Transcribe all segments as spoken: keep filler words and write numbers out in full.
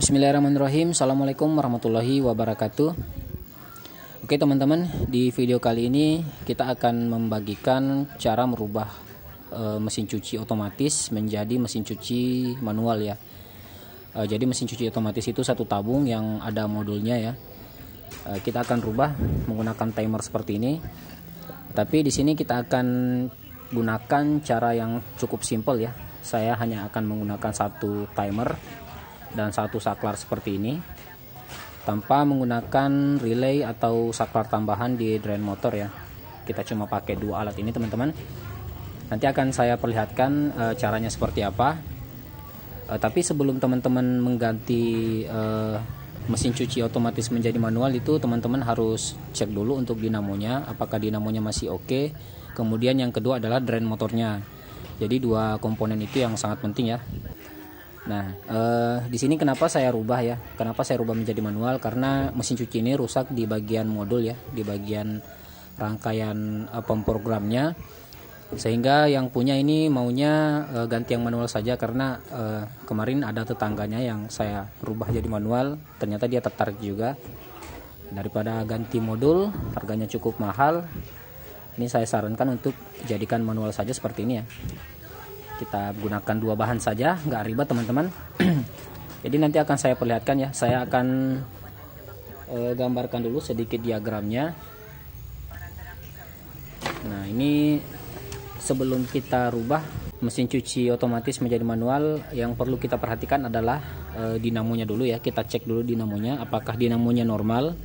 Bismillahirrahmanirrahim. Assalamualaikum warahmatullahi wabarakatuh. Oke teman-teman, di video kali ini kita akan membagikan cara merubah e, mesin cuci otomatis menjadi mesin cuci manual ya. E, jadi mesin cuci otomatis itu satu tabung yang ada modulnya ya. E, kita akan rubah menggunakan timer seperti ini. Tapi di sini kita akan gunakan cara yang cukup simpel ya. Saya hanya akan menggunakan satu timer dan satu saklar seperti ini tanpa menggunakan relay atau saklar tambahan di drain motor ya. Kita cuma pakai dua alat ini teman-teman. Nanti akan saya perlihatkan e, caranya seperti apa. E, tapi sebelum teman-teman mengganti e, mesin cuci otomatis menjadi manual itu, teman-teman harus cek dulu untuk dinamonya, apakah dinamonya masih oke. Kemudian yang kedua adalah drain motornya. Jadi dua komponen itu yang sangat penting ya. Nah, eh, di sini kenapa saya rubah ya? Kenapa saya rubah menjadi manual? Karena mesin cuci ini rusak di bagian modul ya, di bagian rangkaian eh, pemprogramnya. Sehingga yang punya ini maunya eh, ganti yang manual saja, karena eh, kemarin ada tetangganya yang saya rubah jadi manual, ternyata dia tertarik juga. Daripada ganti modul, harganya cukup mahal. Ini saya sarankan untuk jadikan manual saja seperti ini ya. Kita gunakan dua bahan saja, nggak ribet teman-teman. Jadi nanti akan saya perlihatkan ya. Saya akan e, gambarkan dulu sedikit diagramnya. Nah, ini sebelum kita rubah mesin cuci otomatis menjadi manual, yang perlu kita perhatikan adalah e, dinamonya dulu ya. Kita cek dulu dinamonya, apakah dinamonya normal.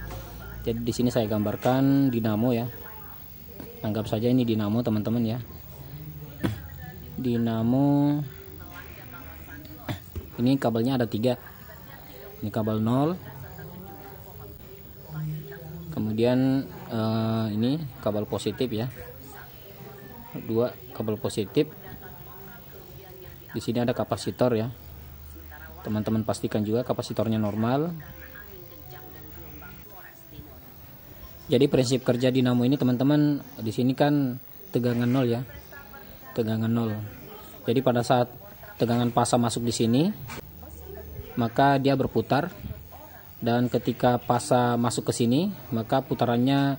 Jadi di sini saya gambarkan dinamo ya. Anggap saja ini dinamo teman-teman ya. Dinamo ini kabelnya ada tiga, ini kabel nol, kemudian eh, ini kabel positif ya, dua kabel positif. Di sini ada kapasitor ya, teman-teman pastikan juga kapasitornya normal. Jadi prinsip kerja dinamo ini teman-teman, di sini kan tegangan nol ya, tegangan nol. Jadi pada saat tegangan pasa masuk di sini, maka dia berputar, dan ketika pasa masuk ke sini, maka putarannya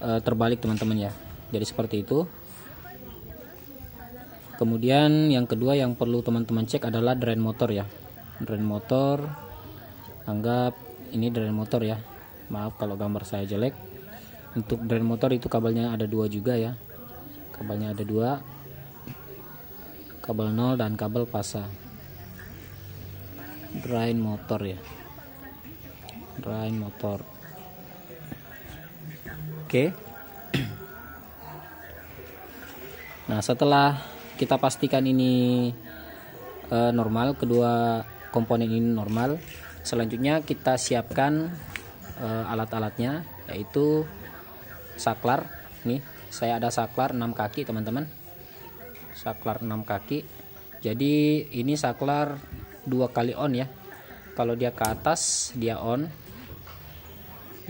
e, terbalik teman-teman ya. Jadi seperti itu. Kemudian yang kedua yang perlu teman-teman cek adalah drain motor ya. Drain motor, anggap ini drain motor ya. Maaf kalau gambar saya jelek. Untuk drain motor itu kabelnya ada dua juga ya. Kabelnya ada dua, kabel nol dan kabel pasa. Drain motor ya, drain motor. Oke. Nah, setelah kita pastikan ini e, normal, kedua komponen ini normal, selanjutnya kita siapkan e, alat-alatnya, yaitu saklar. Nih saya ada saklar enam kaki teman-teman, saklar enam kaki. Jadi ini saklar dua kali on ya. Kalau dia ke atas dia on,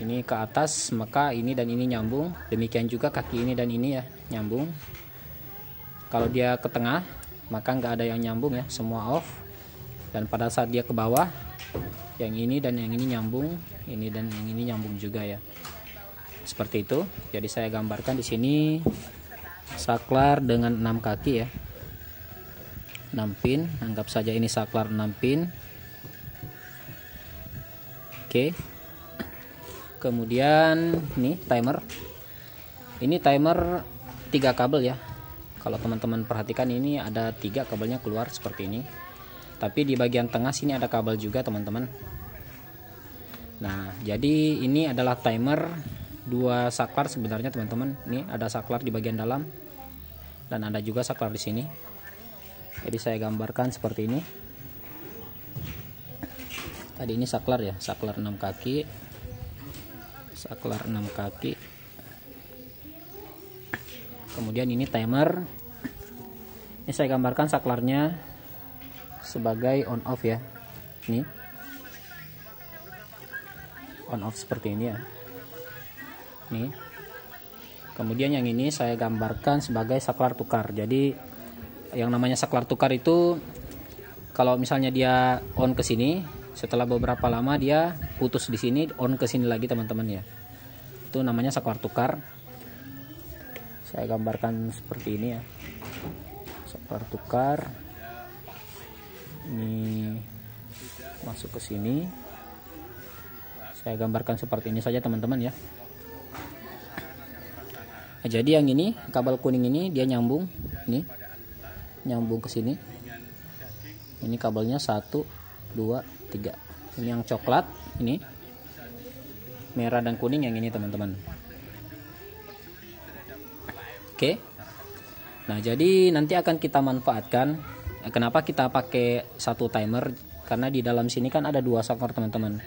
ini ke atas maka ini dan ini nyambung, demikian juga kaki ini dan ini ya nyambung. Kalau dia ke tengah maka nggak ada yang nyambung ya, semua off. Dan pada saat dia ke bawah, yang ini dan yang ini nyambung, ini dan yang ini nyambung juga ya, seperti itu. Jadi saya gambarkan di sini saklar dengan enam kaki ya, enam pin. Anggap saja ini saklar enam pin. Oke. Kemudian ini timer. Ini timer tiga kabel ya. Kalau teman-teman perhatikan ini ada tiga kabelnya keluar seperti ini. Tapi di bagian tengah sini ada kabel juga teman-teman. Nah, jadi ini adalah timer dua saklar sebenarnya teman-teman. Ini ada saklar di bagian dalam dan ada juga saklar di sini. Jadi saya gambarkan seperti ini. Tadi ini saklar ya, saklar enam kaki. Saklar enam kaki. Kemudian ini timer. Ini saya gambarkan saklarnya sebagai on off ya. Ini on off seperti ini ya. Nih. Kemudian yang ini saya gambarkan sebagai saklar tukar. Jadi yang namanya saklar tukar itu, kalau misalnya dia on ke sini, Setelah beberapa lama dia putus di sini, on ke sini lagi teman-teman ya. Itu namanya sekuar tukar. Saya gambarkan seperti ini ya. Sekuar tukar. Ini masuk ke sini. Saya gambarkan seperti ini saja teman-teman ya. Nah, jadi yang ini kabel kuning ini dia nyambung ini. Nyambung ke sini. Ini kabelnya satu, dua, tiga. Ini yang coklat, ini merah dan kuning yang ini teman-teman. Oke. Nah, jadi nanti akan kita manfaatkan. Kenapa kita pakai satu timer? Karena di dalam sini kan ada dua sokor teman-teman.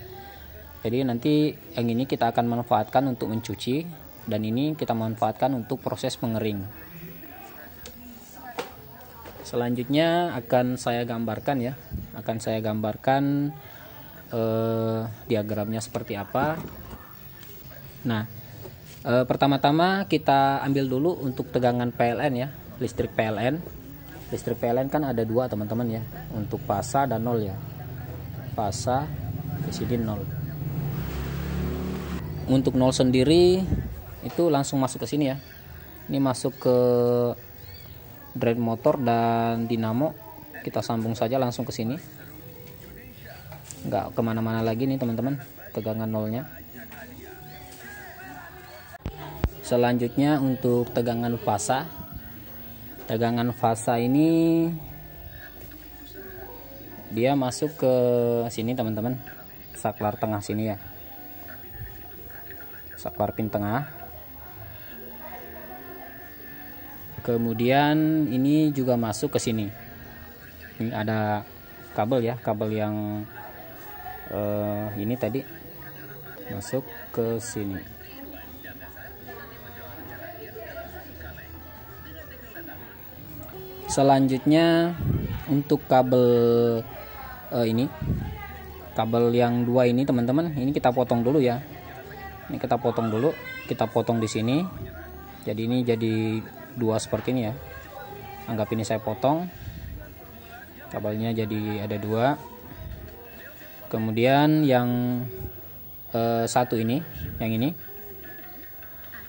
Jadi nanti yang ini kita akan manfaatkan untuk mencuci dan ini kita manfaatkan untuk proses pengering. Selanjutnya akan saya gambarkan ya, akan saya gambarkan eh, diagramnya seperti apa. Nah, eh, pertama-tama kita ambil dulu untuk tegangan P L N ya, listrik P L N. Listrik P L N kan ada dua teman-teman ya, untuk pasa dan nol ya. Pasa di sini nol. Untuk nol sendiri itu langsung masuk ke sini ya. Ini masuk ke drive motor dan dinamo, kita sambung saja langsung ke sini, nggak kemana-mana lagi nih teman-teman tegangan nolnya. Selanjutnya untuk tegangan fasa, tegangan fasa ini dia masuk ke sini teman-teman, saklar tengah sini ya, saklar pin tengah. Kemudian ini juga masuk ke sini. Ini ada kabel ya, kabel yang eh, ini tadi masuk ke sini. Selanjutnya untuk kabel eh, ini, kabel yang dua ini teman-teman, ini kita potong dulu ya. Ini kita potong dulu, kita potong di sini. Jadi ini jadi dua seperti ini ya, anggap ini saya potong kabelnya jadi ada dua. Kemudian yang eh, satu ini, yang ini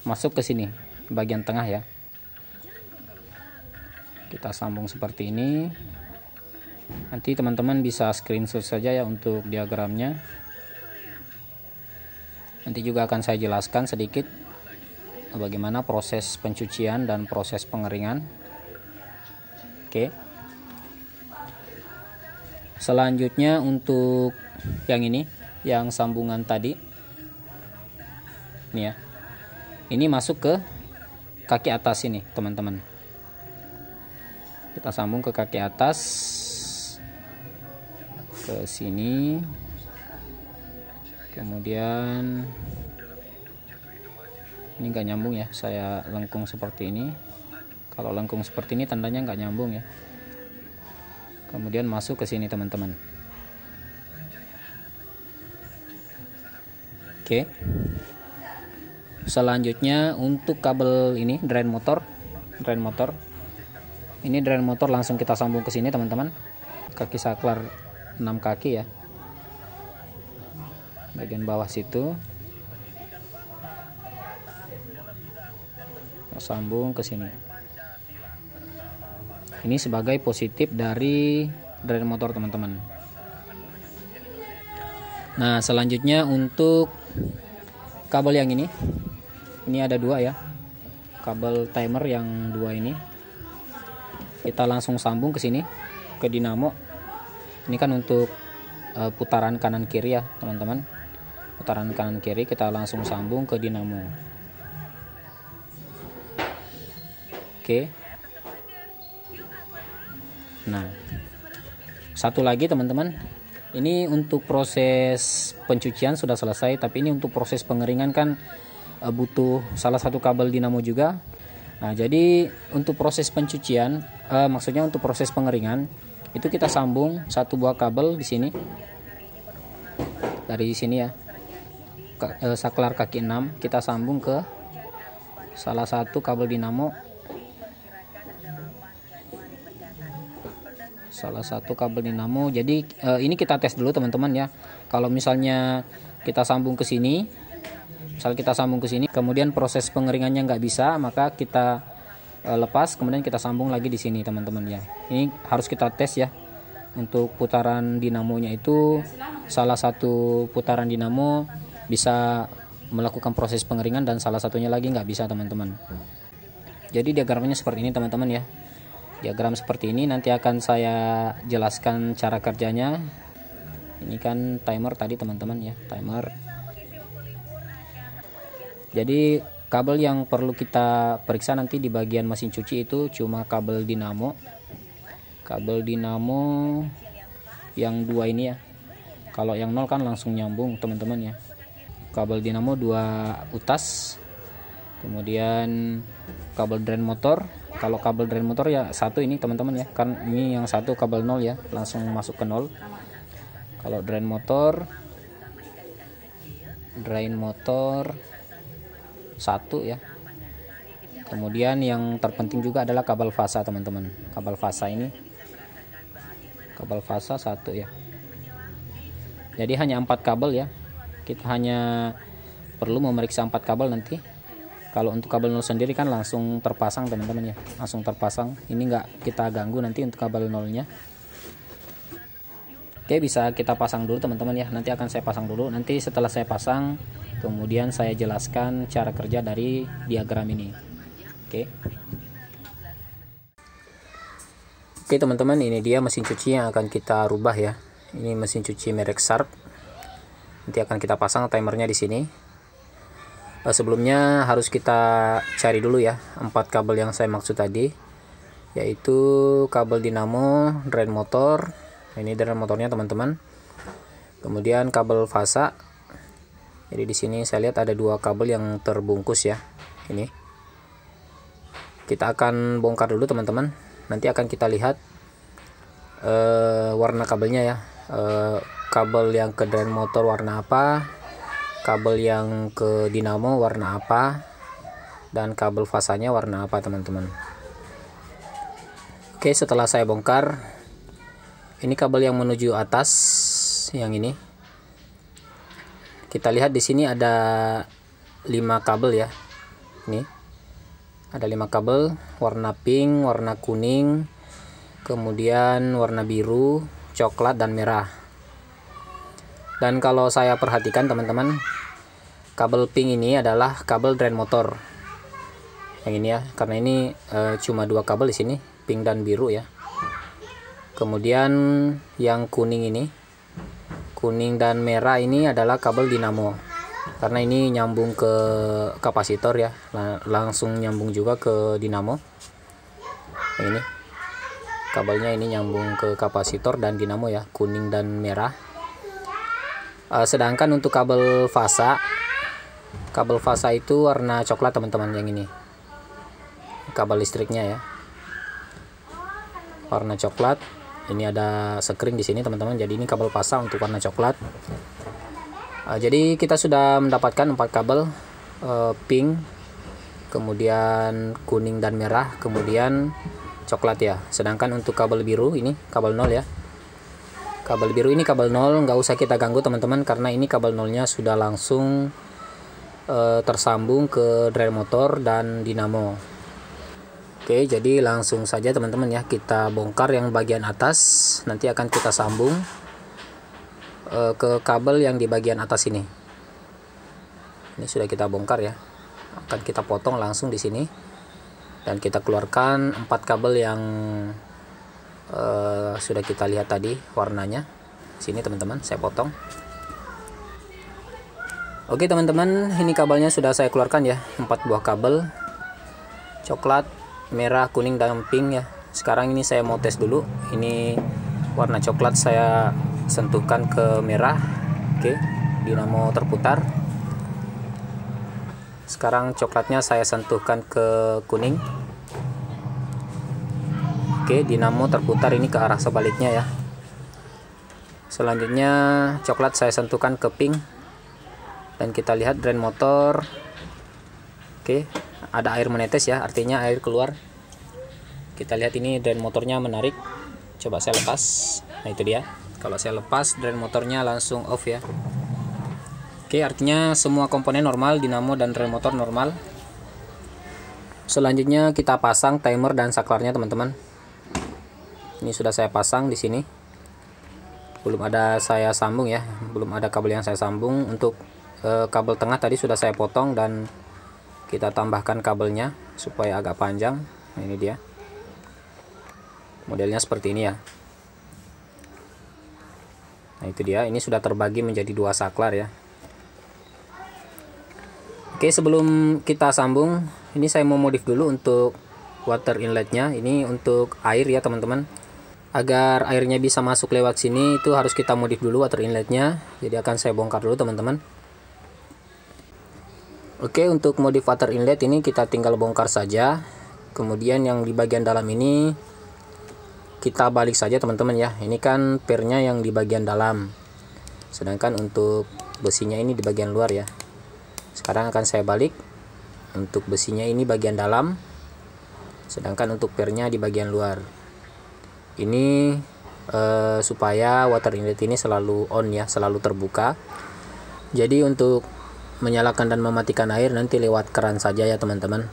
masuk ke sini bagian tengah ya, kita sambung seperti ini. Nanti teman-teman bisa screenshot saja ya untuk diagramnya, nanti juga akan saya jelaskan sedikit bagaimana proses pencucian dan proses pengeringan. Oke. Selanjutnya untuk yang ini, yang sambungan tadi. Ini ya. Ini masuk ke kaki atas ini, teman-teman. Kita sambung ke kaki atas. Ke sini. Kemudian ini nggak nyambung ya, saya lengkung seperti ini. Kalau lengkung seperti ini tandanya nggak nyambung ya. Kemudian masuk ke sini teman-teman. Oke. Selanjutnya untuk kabel ini drain motor, drain motor. Ini drain motor langsung kita sambung ke sini teman-teman. Kaki saklar enam kaki ya. Bagian bawah situ. Sambung ke sini. Ini sebagai positif dari drain motor teman-teman. Nah, selanjutnya untuk kabel yang ini. Ini ada dua ya. Kabel timer yang dua ini. Kita langsung sambung ke sini ke dinamo. Ini kan untuk uh, putaran kanan kiri ya, teman-teman. Putaran kanan kiri kita langsung sambung ke dinamo. Oke. Nah, satu lagi teman-teman, ini untuk proses pencucian sudah selesai, tapi ini untuk proses pengeringan kan e, butuh salah satu kabel dinamo juga. Nah, jadi untuk proses pencucian, e, maksudnya untuk proses pengeringan itu kita sambung satu buah kabel di sini dari sini ya, Ka, e, saklar kaki enam kita sambung ke salah satu kabel dinamo. salah satu kabel dinamo. Jadi eh, ini kita tes dulu teman-teman ya. Kalau misalnya kita sambung ke sini, misal kita sambung ke sini, kemudian proses pengeringannya nggak bisa, maka kita eh, lepas, kemudian kita sambung lagi di sini teman-teman ya. Ini harus kita tes ya. Untuk putaran dinamonya itu salah satu putaran dinamo bisa melakukan proses pengeringan dan salah satunya lagi nggak bisa teman-teman. Jadi diagramnya seperti ini teman-teman ya. Diagram seperti ini nanti akan saya jelaskan cara kerjanya. Ini kan timer tadi teman-teman ya, timer. Jadi kabel yang perlu kita periksa nanti di bagian mesin cuci itu cuma kabel dinamo. Kabel dinamo yang dua ini ya. Kalau yang nol kan langsung nyambung teman-teman ya. Kabel dinamo dua utas. Kemudian kabel drain motor, kalau kabel drain motor ya satu ini teman-teman ya, kan ini yang satu kabel nol ya, langsung masuk ke nol. Kalau drain motor, drain motor satu ya. Kemudian yang terpenting juga adalah kabel fasa teman-teman, kabel fasa ini, kabel fasa satu ya. Jadi hanya empat kabel ya, kita hanya perlu memeriksa empat kabel nanti. Kalau untuk kabel nol sendiri kan langsung terpasang teman-teman ya, langsung terpasang. Ini nggak kita ganggu nanti untuk kabel nolnya. Oke, bisa kita pasang dulu teman-teman ya. Nanti akan saya pasang dulu. Nanti setelah saya pasang, kemudian saya jelaskan cara kerja dari diagram ini. Oke. Oke teman-teman, ini dia mesin cuci yang akan kita rubah ya. Ini mesin cuci merek Sharp. Nanti akan kita pasang timernya di sini. Sebelumnya harus kita cari dulu ya empat kabel yang saya maksud tadi, yaitu kabel dinamo, drain motor, ini drain motornya teman-teman, kemudian kabel fasa. Jadi di sini saya lihat ada dua kabel yang terbungkus ya. Ini kita akan bongkar dulu teman-teman, nanti akan kita lihat uh, warna kabelnya ya, uh, kabel yang ke drain motor warna apa, kabel yang ke dinamo warna apa, dan kabel fasanya warna apa teman-teman. Oke, setelah saya bongkar, ini kabel yang menuju atas yang ini, kita lihat di sini ada lima kabel ya. Ini ada lima kabel warna pink, warna kuning, kemudian warna biru, coklat, dan merah. Dan kalau saya perhatikan teman-teman, kabel pink ini adalah kabel drain motor yang ini ya, karena ini e, cuma dua kabel di sini, pink dan biru ya. Kemudian yang kuning ini, kuning dan merah ini adalah kabel dinamo, karena ini nyambung ke kapasitor ya, langsung nyambung juga ke dinamo. Yang ini kabelnya ini nyambung ke kapasitor dan dinamo ya, kuning dan merah. Uh, sedangkan untuk kabel fasa, kabel fasa itu warna coklat teman-teman, yang ini kabel listriknya ya, warna coklat. Ini ada sekring di sini teman-teman, jadi ini kabel fasa untuk warna coklat. Uh, jadi kita sudah mendapatkan empat kabel, uh, pink, kemudian kuning dan merah, kemudian coklat ya. Sedangkan untuk kabel biru ini kabel nol ya. Kabel biru ini kabel nol, nggak usah kita ganggu teman-teman, karena ini kabel nolnya sudah langsung e, tersambung ke drain motor dan dinamo. Oke, jadi langsung saja teman-teman ya, kita bongkar yang bagian atas. Nanti akan kita sambung e, ke kabel yang di bagian atas ini. Ini sudah kita bongkar ya, akan kita potong langsung di sini dan kita keluarkan empat kabel yang Uh, sudah kita lihat tadi warnanya. Sini teman-teman, saya potong. Oke teman-teman, ini kabelnya sudah saya keluarkan ya, empat buah kabel coklat, merah, kuning, dan pink ya. Sekarang ini saya mau tes dulu. Ini warna coklat saya sentuhkan ke merah. Oke, dinamo terputar. Sekarang coklatnya saya sentuhkan ke kuning. Oke, dinamo terputar ini ke arah sebaliknya ya. Selanjutnya coklat saya sentuhkan ke pink. Dan kita lihat drain motor. Oke, ada air menetes ya, artinya air keluar. Kita lihat ini drain motornya menarik. Coba saya lepas. Nah itu dia. Kalau saya lepas, drain motornya langsung off ya. Oke, artinya semua komponen normal, dinamo dan drain motor normal. Selanjutnya kita pasang timer dan saklarnya, teman-teman. Ini sudah saya pasang di sini. Belum ada saya sambung ya, belum ada kabel yang saya sambung. Untuk e, kabel tengah tadi sudah saya potong dan kita tambahkan kabelnya supaya agak panjang. Nah, ini dia. Modelnya seperti ini ya. Nah itu dia, ini sudah terbagi menjadi dua saklar ya. Oke, sebelum kita sambung, ini saya mau modif dulu untuk water inletnya. Ini untuk air ya teman-teman. Agar airnya bisa masuk lewat sini itu harus kita modif dulu water inletnya. Jadi akan saya bongkar dulu teman-teman. Oke, untuk modif water inlet ini kita tinggal bongkar saja. Kemudian yang di bagian dalam ini kita balik saja teman-teman ya. Ini kan pernya yang di bagian dalam, sedangkan untuk besinya ini di bagian luar ya. Sekarang akan saya balik. Untuk besinya ini bagian dalam, sedangkan untuk pernya di bagian luar. Ini eh, supaya water inlet ini selalu on ya, selalu terbuka. Jadi untuk menyalakan dan mematikan air nanti lewat keran saja ya teman-teman.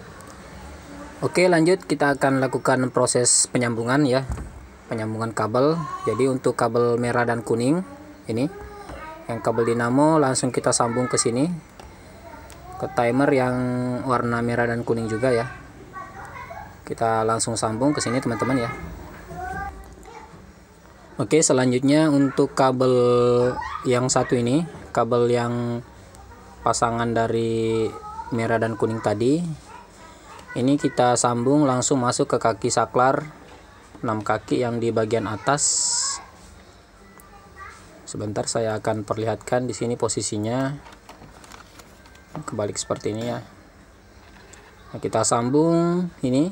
Oke, lanjut kita akan lakukan proses penyambungan ya, penyambungan kabel. Jadi untuk kabel merah dan kuning ini, yang kabel dinamo langsung kita sambung ke sini, ke timer yang warna merah dan kuning juga ya. Kita langsung sambung ke sini teman-teman ya. Oke, selanjutnya untuk kabel yang satu ini, kabel yang pasangan dari merah dan kuning tadi, ini kita sambung langsung masuk ke kaki saklar enam kaki yang di bagian atas. Sebentar, saya akan perlihatkan di sini posisinya. Kebalik seperti ini ya. Nah, kita sambung ini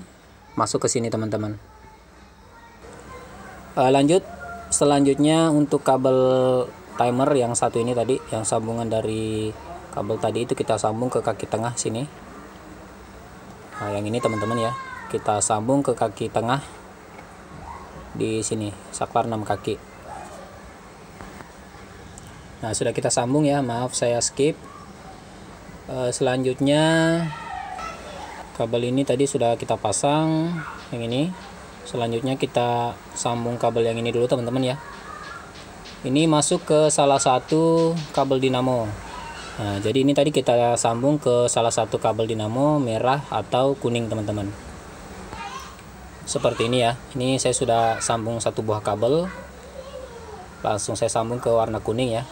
masuk ke sini teman-teman. E, lanjut selanjutnya untuk kabel timer yang satu ini tadi, yang sambungan dari kabel tadi itu kita sambung ke kaki tengah sini. Nah, yang ini teman-teman ya, kita sambung ke kaki tengah di sini, saklar enam kaki. Nah, sudah kita sambung ya, maaf saya skip. E, selanjutnya kabel ini tadi sudah kita pasang, yang ini. Selanjutnya kita sambung kabel yang ini dulu teman-teman ya. Ini masuk ke salah satu kabel dinamo. Nah, jadi ini tadi kita sambung ke salah satu kabel dinamo merah atau kuning teman-teman. Seperti ini ya. Ini saya sudah sambung satu buah kabel. Langsung saya sambung ke warna kuning ya.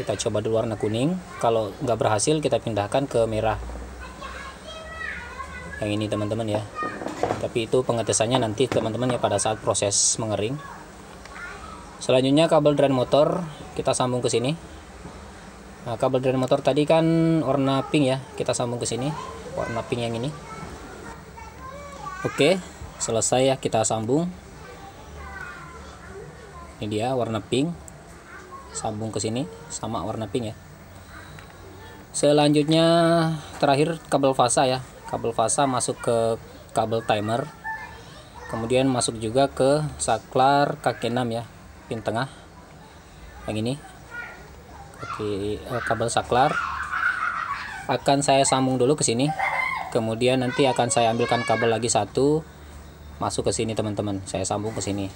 Kita coba dulu warna kuning. Kalau nggak berhasil kita pindahkan ke merah. Yang ini teman-teman ya. Tapi itu pengetesannya nanti teman-teman ya, pada saat proses mengering. Selanjutnya kabel drain motor kita sambung ke sini. Nah, kabel drain motor tadi kan warna pink ya, kita sambung ke sini, warna pink yang ini. Oke, selesai ya, kita sambung. Ini dia warna pink, sambung ke sini sama warna pink ya. Selanjutnya terakhir kabel fasa ya, kabel fasa masuk ke kabel timer, kemudian masuk juga ke saklar kaki enam ya, pin tengah yang ini. Oke, kabel saklar akan saya sambung dulu ke sini, kemudian nanti akan saya ambilkan kabel lagi satu masuk ke sini teman-teman, saya sambung ke sini.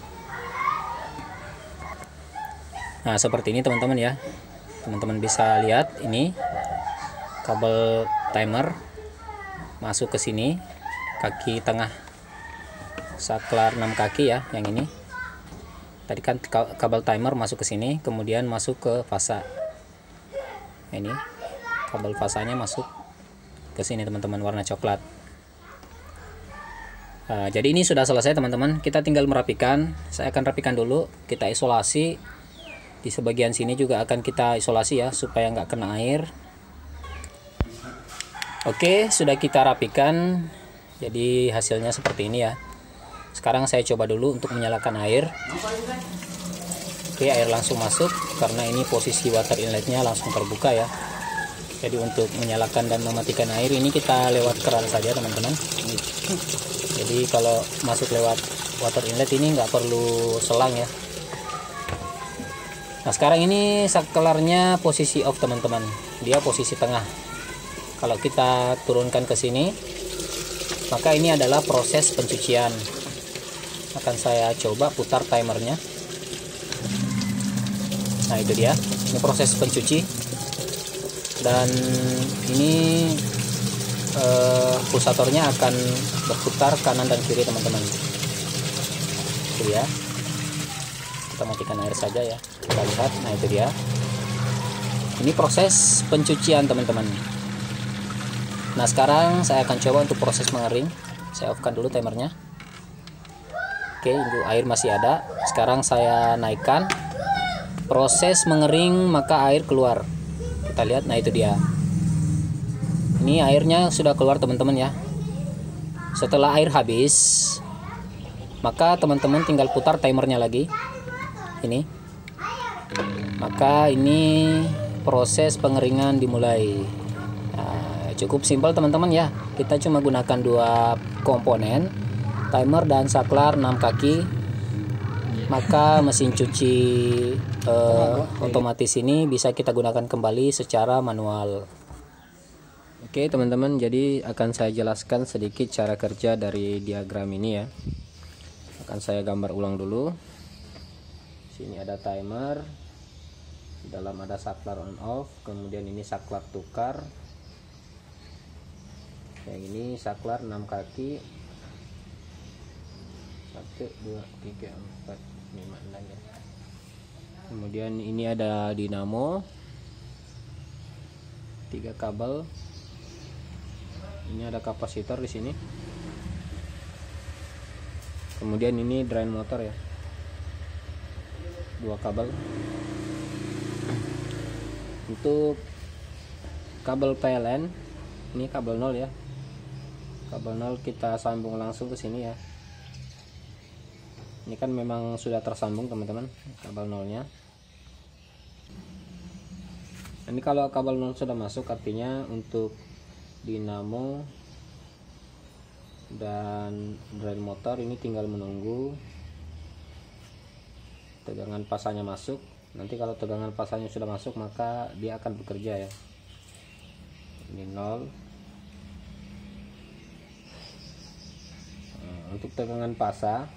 Nah seperti ini teman-teman ya, teman-teman bisa lihat ini kabel timer masuk ke sini, kaki tengah saklar enam kaki ya, yang ini tadi kan kabel timer masuk ke sini, kemudian masuk ke fasa. Ini kabel fasanya masuk ke sini teman-teman, warna coklat. Nah, jadi ini sudah selesai teman-teman, kita tinggal merapikan. Saya akan rapikan dulu, kita isolasi di sebagian sini juga akan kita isolasi ya, supaya nggak kena air. Oke, sudah kita rapikan, jadi hasilnya seperti ini ya. Sekarang saya coba dulu untuk menyalakan air. Oke, air langsung masuk karena ini posisi water inletnya langsung terbuka ya. Jadi untuk menyalakan dan mematikan air ini kita lewat keran saja teman-teman. Jadi kalau masuk lewat water inlet ini nggak perlu selang ya. Nah sekarang ini saklarnya posisi off teman-teman, dia posisi tengah. Kalau kita turunkan ke sini, maka ini adalah proses pencucian. Akan saya coba putar timernya. Nah itu dia, ini proses pencuci. Dan ini eh, pulsatornya akan berputar kanan dan kiri teman-teman. Itu ya, kita matikan air saja ya, kita lihat. Nah itu dia, ini proses pencucian teman-teman. Nah sekarang saya akan coba untuk proses mengering. Saya off-kan dulu timernya. Oke, itu air masih ada. Sekarang saya naikkan. Proses mengering maka air keluar, kita lihat. Nah itu dia, ini airnya sudah keluar teman-teman ya. Setelah air habis, maka teman-teman tinggal putar timernya lagi ini, maka ini proses pengeringan dimulai. Nah, cukup simpel teman-teman ya, kita cuma gunakan dua komponen, timer dan saklar enam kaki. Maka mesin cuci eh, otomatis ini bisa kita gunakan kembali secara manual. Oke teman-teman, jadi akan saya jelaskan sedikit cara kerja dari diagram ini ya. Akan saya gambar ulang dulu. Sini ada timer, di dalam ada saklar on off, kemudian ini saklar tukar. Yang ini saklar enam kaki. satu dua tiga empat lima enam ya. Kemudian ini ada dinamo, tiga kabel, ini ada kapasitor di sini, kemudian ini drain motor ya, dua kabel. Untuk kabel P L N ini kabel nol ya, kabel nol kita sambung langsung ke sini ya. Ini kan memang sudah tersambung teman-teman, kabel nolnya. Ini kalau kabel nol sudah masuk, artinya untuk dinamo dan drain motor ini tinggal menunggu tegangan pasanya masuk. Nanti kalau tegangan pasanya sudah masuk, maka dia akan bekerja ya. Ini nol. Nah, untuk tegangan pasa,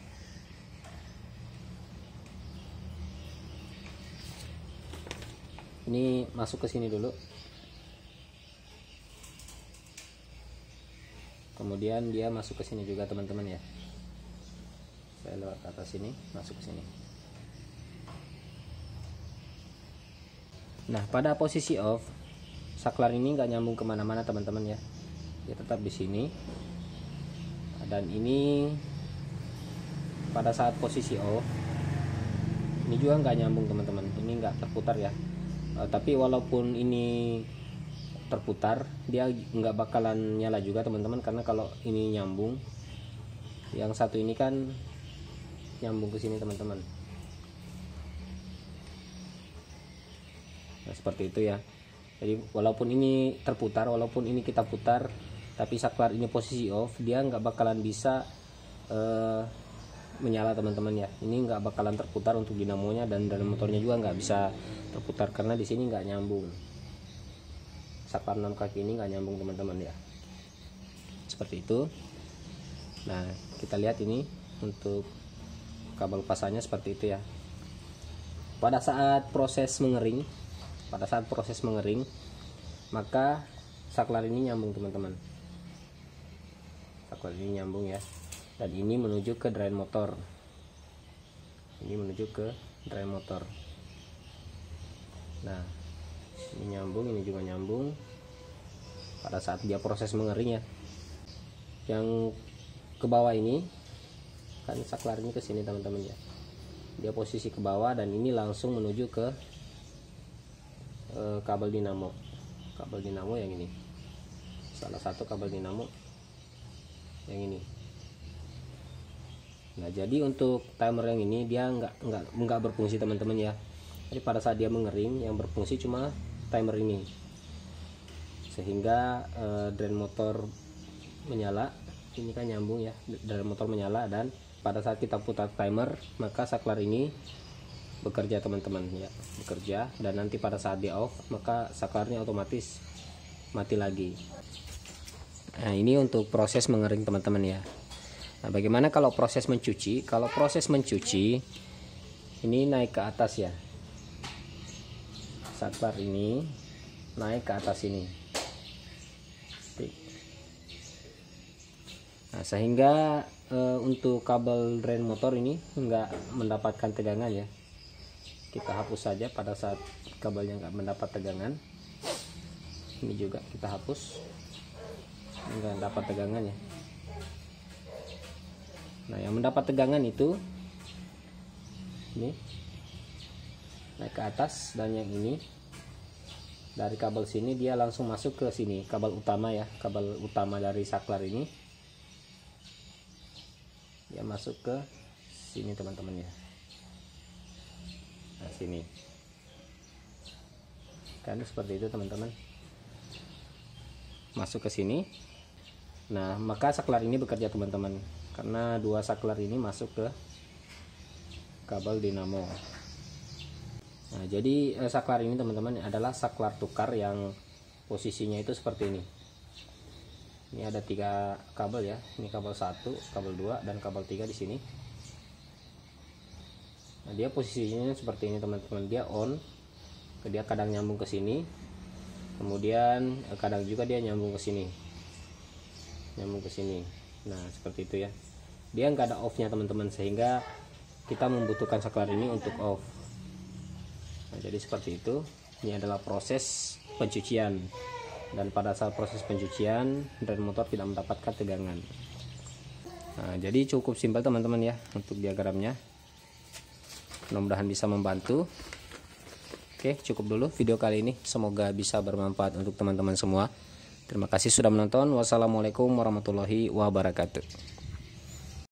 ini masuk ke sini dulu, kemudian dia masuk ke sini juga teman-teman ya. Saya lewat ke atas sini, masuk ke sini. Nah pada posisi off, saklar ini nggak nyambung kemana-mana teman-teman ya, dia tetap di sini. Dan ini pada saat posisi off, ini juga nggak nyambung teman-teman, ini nggak terputar ya. Tapi walaupun ini terputar, dia nggak bakalan nyala juga teman-teman, karena kalau ini nyambung, yang satu ini kan nyambung ke sini teman-teman. Nah, seperti itu ya. Jadi walaupun ini terputar, walaupun ini kita putar, tapi saklar ini posisi off, dia nggak bakalan bisa uh, menyala teman-teman ya. Ini nggak bakalan terputar untuk dinamonya, dan dalam motornya juga nggak bisa terputar karena di sini nggak nyambung. Saklar enam kaki ini nggak nyambung teman-teman ya, seperti itu. Nah kita lihat ini untuk kabel pasanya seperti itu ya. Pada saat proses mengering, pada saat proses mengering maka saklar ini nyambung teman-teman, saklar ini nyambung ya. Dan ini menuju ke drain motor, ini menuju ke drain motor. Nah ini nyambung, ini juga nyambung pada saat dia proses mengering ya. Yang ke bawah ini kan saklar ini ke sini teman-teman ya, dia posisi ke bawah, dan ini langsung menuju ke eh, kabel dinamo, kabel dinamo yang ini, salah satu kabel dinamo yang ini. Nah jadi untuk timer yang ini dia nggak nggak nggak berfungsi teman-teman ya. Jadi pada saat dia mengering, yang berfungsi cuma timer ini, sehingga eh, drain motor menyala. Ini kan nyambung ya, drain motor menyala dan pada saat kita putar timer maka saklar ini bekerja teman-teman ya, bekerja, dan nanti pada saat di off maka saklarnya otomatis mati lagi. Nah, ini untuk proses mengering teman-teman ya. Nah, bagaimana kalau proses mencuci? Kalau proses mencuci ini naik ke atas ya, saklar ini naik ke atas ini. Nah, sehingga e, untuk kabel drain motor ini nggak mendapatkan tegangan ya. Kita hapus saja pada saat kabelnya nggak mendapat tegangan. Ini juga kita hapus, nggak dapat tegangan ya. Nah, yang mendapat tegangan itu ini naik ke atas, dan yang ini dari kabel sini dia langsung masuk ke sini, kabel utama ya, kabel utama dari saklar ini dia masuk ke sini teman-teman ya. Nah, sini kan seperti itu teman-teman, masuk ke sini. Nah, maka saklar ini bekerja teman-teman, karena dua saklar ini masuk ke kabel dinamo. Nah, jadi eh, saklar ini teman-teman adalah saklar tukar yang posisinya itu seperti ini. Ini ada tiga kabel ya, ini kabel satu, kabel dua, dan kabel tiga di sini. Nah, dia posisinya seperti ini teman-teman, dia on, dia kadang nyambung ke sini, kemudian eh, kadang juga dia nyambung ke sini, nyambung ke sini. Nah, seperti itu ya. Dia nggak ada off-nya teman-teman, sehingga kita membutuhkan saklar ini untuk off. Nah, jadi seperti itu. Ini adalah proses pencucian, dan pada saat proses pencucian drain motor tidak mendapatkan tegangan. Nah, jadi cukup simpel teman-teman ya untuk diagramnya, mudah-mudahan bisa membantu. Oke, cukup dulu video kali ini, semoga bisa bermanfaat untuk teman-teman semua. Terima kasih sudah menonton. Wassalamualaikum warahmatullahi wabarakatuh.